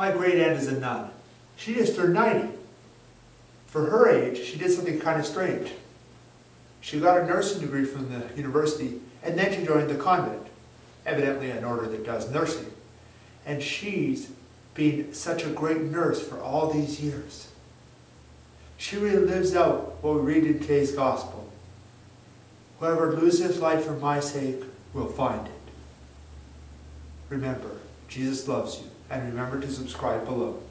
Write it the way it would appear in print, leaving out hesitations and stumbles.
My great aunt is a nun. She just turned 90. For her age, she did something kind of strange. She got a nursing degree from the university, and then she joined the convent, evidently an order that does nursing. And she's been such a great nurse for all these years. She really lives out what we read in today's gospel. Whoever loses his life for my sake will find it. Remember, Jesus loves you, and remember to subscribe below.